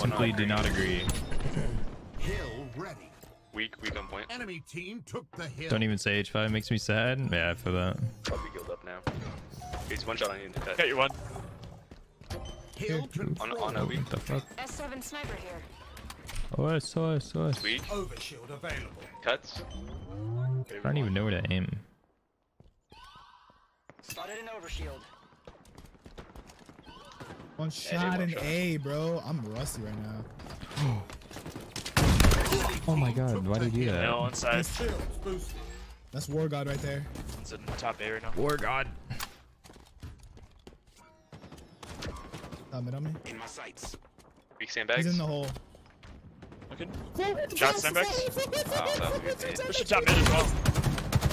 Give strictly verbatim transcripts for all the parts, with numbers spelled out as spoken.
simply do not agree. Hill ready. Weak, weak on point. Enemy team took the hill. Don't even say H five, it makes me sad. Yeah, for that. Probably guild up now. He's one shot on you. Got you one. Hill on, on a weak. What the fuck? S seven sniper here. O S, O S, O S. Weak. Overshield available. Cuts. I don't even know where to aim. Spotted an overshield. One shot yeah, in A, bro. I'm rusty right now. Oh my god, why did you do that? No, one side. That's War God right there. It's in top A right now. War God. Um, it on me. In my sights. Weak sandbags. He's in the hole. Okay. Shot sandbags. Wow, that was a good day. Push the top mid as well.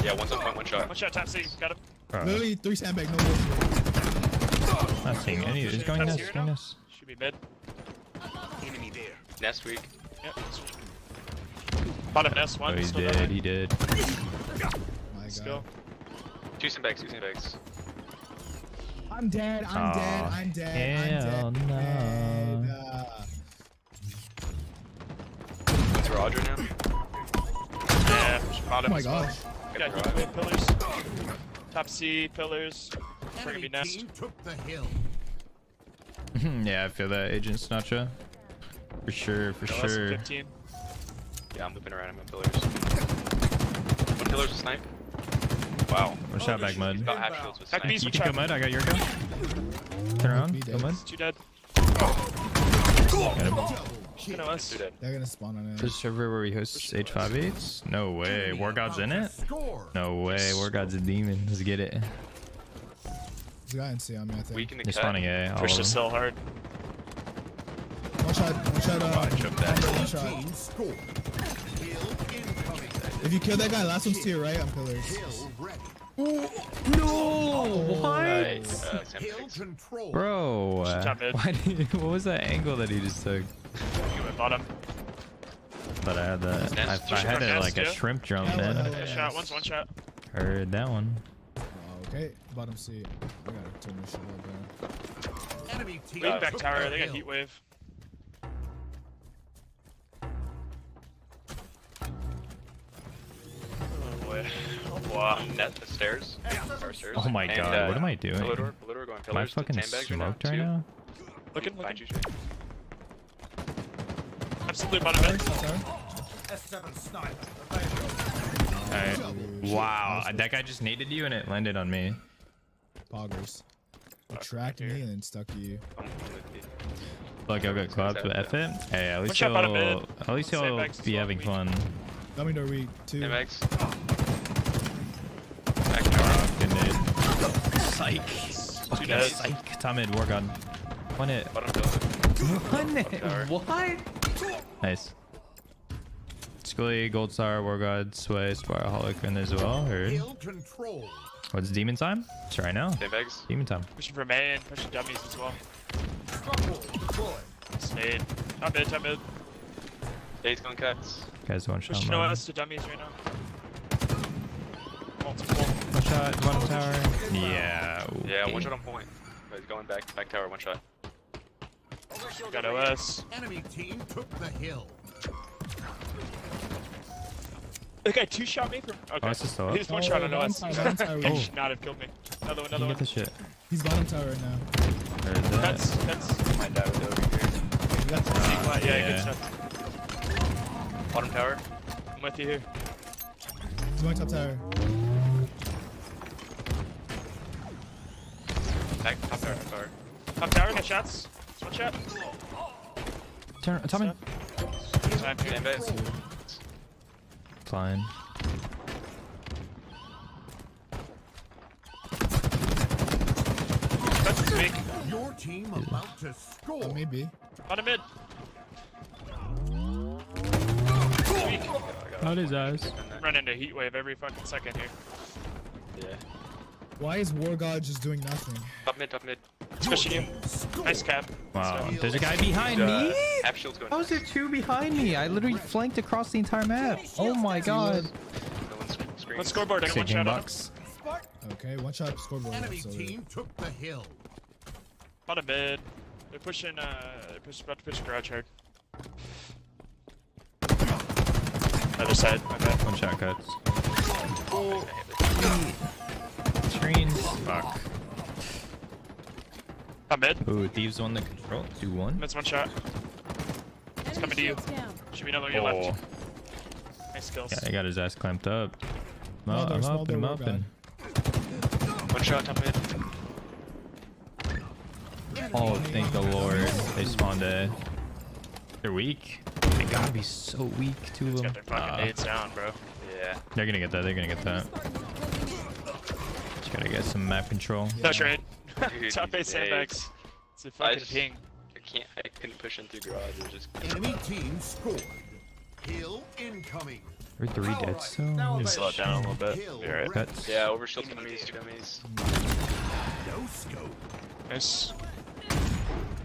Yeah, one's on point, one shot. One shot top C. Got him. Right. Literally three sandbags, no bullshit. Not seeing any. He's going nest. He's going nest. Should be mid. Enemy there. Nest weak. Yep. Bottom nest one. Oh, he's dead. Dead. He did. Let's go. Two sandbags. Two sandbags. I'm dead. I'm oh, dead. I'm dead. Hell I'm dead. No. Dead. Uh... It's Roger now. Yeah. Bottom. Oh my gosh. Got two pillars. Top C pillars. We're gonna be nest. Took the hill. Yeah, I feel that, Agent Snatcha. For sure, for no, sure. fifteen. Yeah, I'm looping around in my pillars. One pillar's a snipe. Wow. One shot back mud. You can go mud, I got your go. Turn around, go mud. Two dead. Oh. Got him. Two dead. They're gonna spawn on it. This server where we host H five eights? No way. War God's in it? No way. War God's a demon. Let's get it. I didn't see him, I think. They're spawning A. Push the cell hard. One shot, one shot, uh, one shot, one shot. If you kill that guy, last one's to your right on pillars. Ooh, no! What? Nice. Uh, Bro, uh, why did you, what was that angle that he just took? You went bottom. But I had that. I, I had it like a shrimp drum, man. One shot, one's one shot. Heard that one. Okay, bottom C. I gotta turn this shit up, man. Enemy team. Uh, back tower, they got heat wave. Oh boy. Oh boy. Net the stairs. Our stairs. Oh my and, god, uh, what am I doing? Polidor, Polidor going am I fucking smoked right now? Looking, looking. Find you, Jay. Absolutely bottom end. Alright. Wow, that guy just naded you and it landed on me. Poggers. It tracked me and then stuck to you. Look, I got clapped with F it. Hey, at least you'll, at least you'll be having fun. Let me know we two. M X. Back power. Good nade. Psych. Fucking psych. Tom mid, War God. One hit. One hit. What? Nice. Scully, Gold Star, War God, Sway, Sparaholic in as well. Heard. What's demon time? It's right now. Sandbags. Demon time. Pushing for main, pushing dummies as well. Snade. Top mid, top mid. Snade's going cuts. Guys, one shot. Pushing O S to dummies right now. Multiple. One shot, one oh, tower. Yeah. Okay. Yeah, one shot on point. He's going back, back tower, one shot. Got O S. Enemy team took the hill. That guy two shot me from. Okay. Oh, he's one oh, shot on us. He should not have killed me. Another one, another one. Get the shit. He's bottom tower right now. That's. That's. My dive over here. That's uh, yeah, yeah, good shot. Bottom tower. I'm with you here. He's going top tower. Back, top tower, top tower. Top tower, got shots. It's one shot. Turn, top in. Time here. Base. Flying. That's big. Your team yeah. about to score. Oh, maybe. On a mid. Out his eyes. Run into heat wave every fucking second here. Yeah. Why is War God just doing nothing? Top mid, top mid. Especially you. Nice cap. Wow. There's a guy behind uh, me? How is there two behind me? I literally flanked across the entire map. Oh my god. One scoreboard, I got one shot on him. Okay, one shot scoreboard. Enemy team took the hill. Bottom mid. They're pushing, uh, they're push, about to push garage hard. Other side, my bad. One shot cuts. Oh. Trains. Fuck. I'm mid. Ooh, Thieves on the control. Do one. That's one shot. It's coming to you. Should be another oh. your left. Nice skills. Yeah, I got his ass clamped up. I'm up, I'm up, I'm up. One shot, I'm mid. Oh, thank the Lord. They spawned dead. They're weak. They gotta be so weak to them. Got their fucking nades down, bro. Yeah. They're gonna get that. They're gonna get that. Just gotta get some map control. Yeah. Touch raid. Top eight sandbags. It's a fucking I just, ping. I can't. I couldn't push in through garage. It just. Enemy team scored. Hill incoming. We're three dead. Right. So now slow it down a little bit. Alright. Right. Yeah. Overshield enemies. Enemies. No scope. Nice.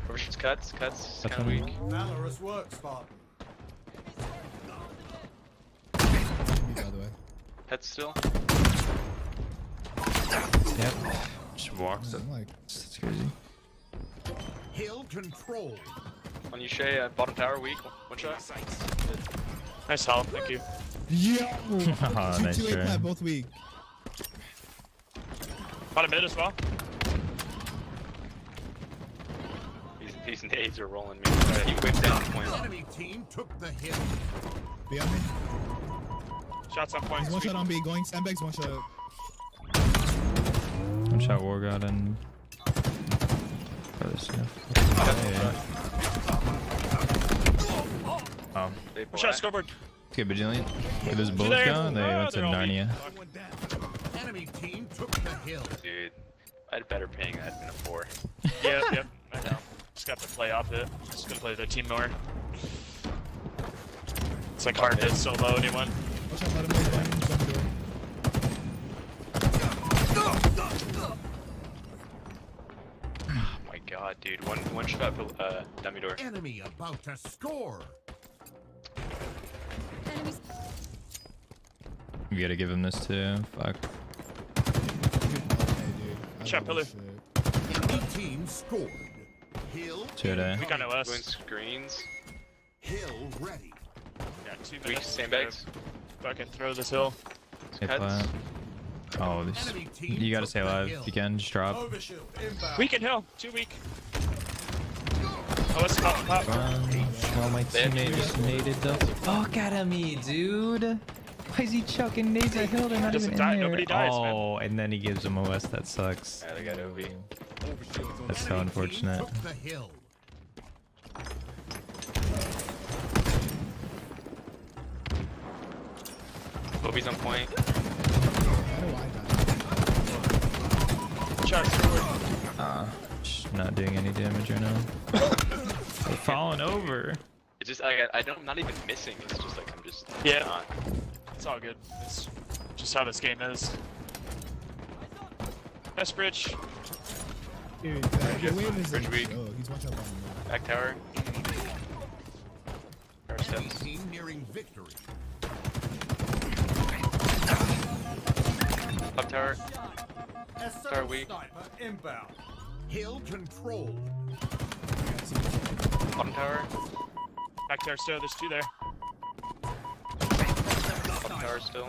Overshield's cuts. Cuts. Kind of weak. Valorous work, Spartan. By the way. Head still. Yep. Just walks up. Like, that's crazy. Hill control. On you, Shay, uh, bottom tower, weak. One shot. Nice help, thank you. Yeah. Oh, nice two, two, eight, five, both weak. Bottom mid as well. These, these nades are rolling me. He whipped out point. Enemy team took the hit. Beyond me. Shots on points. One sweet. Shot on B. Going sandbags. One shot. One shot war god and. Oh. One shot scoreboard. Okay, Bajillion. With his bullets gone, they went to Narnia. Enemy team took the hill. Dude, I had better ping. I'd been a four. Yep, yep. I know. Just got to play off it. Just gonna play the team more. It's like hard to solo anyone. Oh my god, dude. One one shot for uh dummy door. Enemy about to score. Enemies. We gotta give him this too. Fuck. Shot pillar. Enemy team scored. Hill. We got no us. Doing screens. Hill ready. Got two minutes. Sandbags. Fucking throw this hill. Cuts. Oh, this, you gotta stay alive. If you can, just drop. We can hill. Too weak. Oh, let's pop, pop. Um, well, my teammate just naded the fuck out of me, dude. Why is he chucking nades at hill? They're not even in there. Nobody dies, man. Oh, and then he gives him O S. That sucks. Yeah, they got O V. That's so unfortunate. Bobby's on point. Uh, just not doing any damage right now. We're falling over. It's just I I don't I'm not even missing. It's just like I'm just yeah. Not. It's all good. It's just how this game is. Nice bridge. Dude, uh, bridge, is bridge weak. Oh, he's one shot on back tower. Our steps. Team nearing victory. Top tower. Tower weak. Inbound. Hill control. Bottom tower. Back tower still. There's two there. Bottom tower still.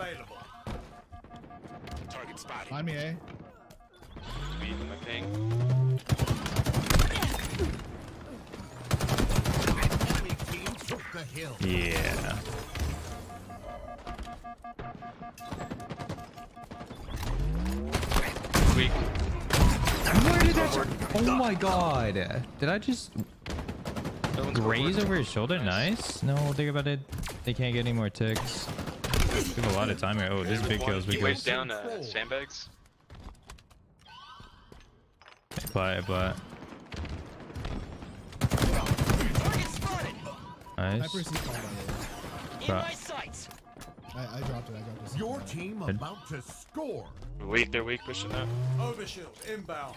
Target spotted. Find me, eh? Beat my ping. Enemy team took the hill. Yeah. Weak. Where did that? Oh my god. Did I just graze over his shoulder? Nice. No, think about it. They can't get any more ticks. We have a lot of time here. Oh, there's big kills. We went down uh, sandbags. But, but. Nice. But. I, I dropped it, I dropped it. Your team about to score. Weak, they're weak pushing that. Overshield inbound.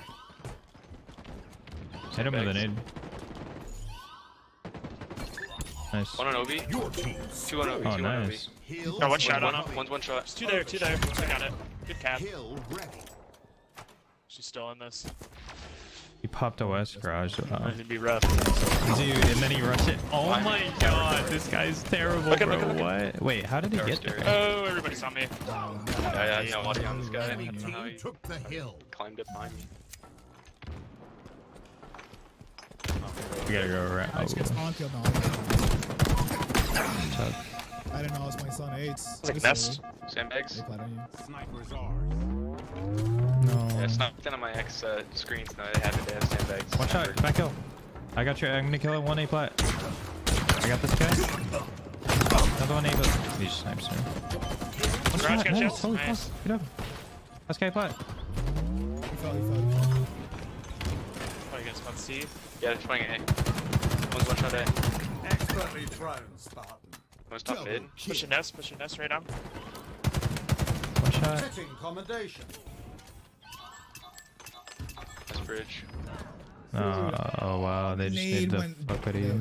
Hit him with an aid. Nice. One on O B. Two on O B. Oh, two nice. On O B. No, one shot one, on him. One's one shot. It's two there, two there. I got it. Good cap. She's still in this. He popped a west garage. Wow. Going to be rough. Dude, and then he rushed it. Oh I my god, this guy's terrible, look, bro. Look, look, what? Look. Wait, how did he get there? Oh, everybody saw me. Oh, yeah, yeah, no body on this guy. I don't know how he took the hill. Climbed up behind me. We gotta go around. I just got spawned killed now. I don't know, it was my son AIDS. It's like nest. Sandbags. Snipers are. No. Yeah, it's not on my X uh, screens. No, they have it. They have sandbags. Watch out! Back kill. I got you. I'm gonna kill a one A plat. I got this guy. Another one A, but he just snipes me. One shot. Got nice. Holy nice. Fuck! Get up. Last guy plat. He fell. He fell. Probably against spot C. Yeah, they're trying A. One's one shot A. Expertly thrown, Spartan. One's top mid. Pushing S. Pushing S right now. One shot. Commendation. Bridge. Oh, oh wow, they just did the fuck out of you.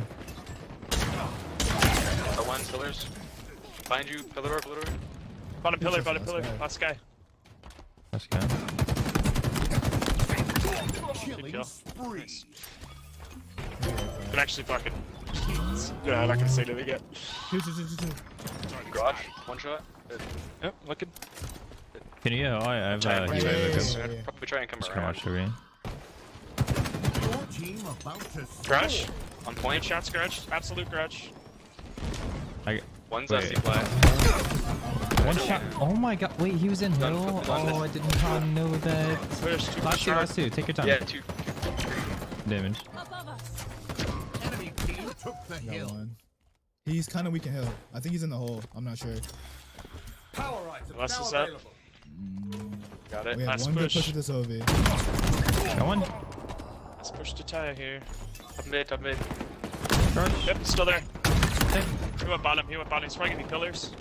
One pillars. Find you, pillar or pillar. Bottom pillar, bottom pillar. Last guy. Last guy. Good kill. Nice. Can actually fucking. Yeah, I'm not gonna say anything yet. Garage, one shot. Good. Yep, looking. Can you? Oh, I have. Uh, yeah, yeah, yeah, yeah, yeah. Probably try and come just around. Scratch. Garage. On point. Shots garage. Absolute garage. I one's a C fly. One shot. Oh my god. Wait, he was in middle. Oh, I didn't know that. First, last two, last two. Take your time. Yeah, two. Damage. Enemy team took the hill. He's kind of weak in hill. I think he's in the hole. I'm not sure. Power item. Last is up. Got it. We have last one push. Good push at this O V. Got one. Let's push to tire here. Up mid, up mid. Rush. Yep, still there. Hey. He went bottom, he went bottom. He's probably gonna be pillars.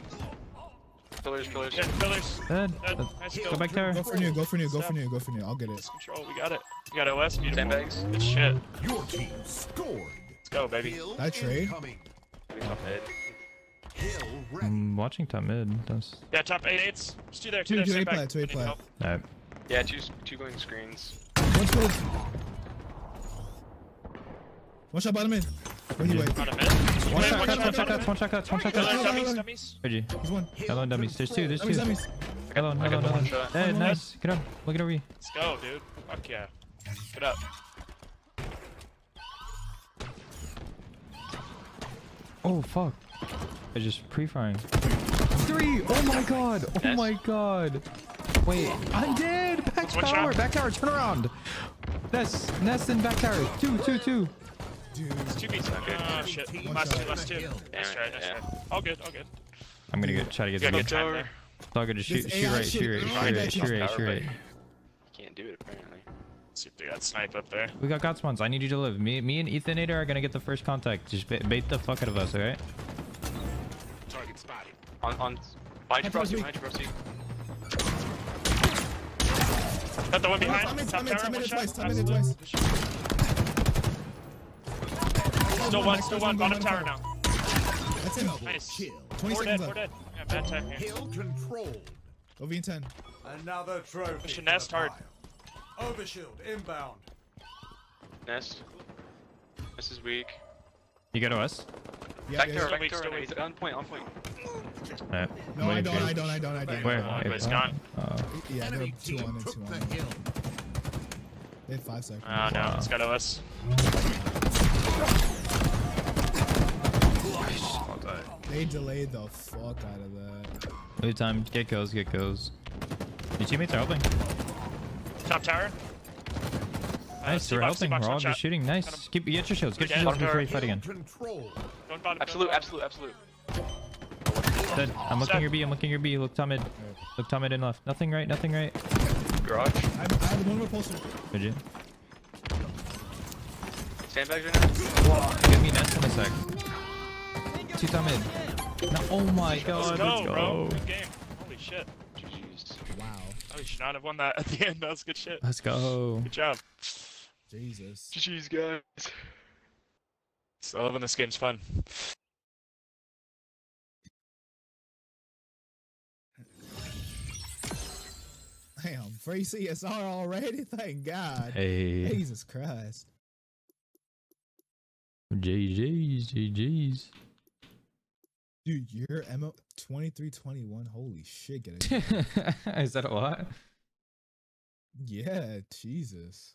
Pillars, pillars. Yeah, pillars. Dead. Dead. Nice go kill. Back there. Go for new, go for new, go for new, go for new. I'll get it. Control, we got it. We got O S, beautiful. Sandbags. Good shit. Your team scored. Let's go, baby. I trade. Top mid. I'm watching top mid. That's... Yeah, top eight eights. Just do there. Two, two, two eight plat, two eight plat. Alright. Yeah, two, two going screens. Let's go. One shot bottom in. Where he went? One shot cuts, one shot cuts, one shot cuts, one shot cuts. Dummies, dummies. He's one. Hello, dummies. There's two, there's two. Hello, hello, hello. Hey, nice. Get up. Look at over you. Let's go, dude. Fuck yeah. Get up. Oh, fuck. I just pre-frying. Three! Oh my god! Oh my god! Wait, I did! Back tower! Back tower, turn around! Nest, nest and back tower. Two, two, two. Dude. It's two beats. Ah, oh, shit. Last two, last two. Nice try, nice try. All good, all good. I'm gonna go try to get the good time there. It's all good. Just shoot, shoot right, shoot right, shoot right, shoot right, shoot right. Can't do it, apparently. Let's see if they got snipe up there. We got God Swans. I need you to live. Me, me and Ethanator are gonna get the first contact. Just bait the fuck out of us, alright? Target spotted. On, on. Mind you, bro. Mind you, bro. Got the one behind. I'm in, I'm in, I'm in twice. I'm in twice. Still one, still one, bottom tower now. That's him. Nice. We're dead, we're dead. Yeah, bad time here. Hill controlled. O V in ten. Another trophy. Push a nest hard. Overshield inbound. Nest. This is weak. You go to us? Yeah, back there, back there. He's on point, on point. Right. No, I don't, I don't, I don't, I don't. Where? Oh, it's gone. Uh, yeah, they're two on and two on. They have five seconds. Oh no, it's got to us. They delayed the fuck out of that. Leave time. Get kills. Get kills. Your teammates are helping. Top tower. Nice. They're helping. We're all just shooting. Nice. Keep. Get your shields. Get your shields before you fight again. Absolute. Absolute. Absolute. Dead. I'm looking your B. I'm looking your B. Look top mid. Look top mid and left. Nothing right. Nothing right. Garage. I have one more pulser. Did you? Sandbags right now. Give me nest in a sec. Two time in. No, oh my god, let's go, let's go. Bro. Good game. Holy shit. Jeez. Wow. Oh, you should not have won that at the end. That was good shit. Let's go. Good job. Jesus. Jeez, guys. Still loving this game's fun. Damn, free C S R already? Thank God. Hey. Jesus Christ. G G's, G G's. Dude, your M O twenty-three twenty-one. Holy shit. Get it. Is that a lot? Yeah, Jesus.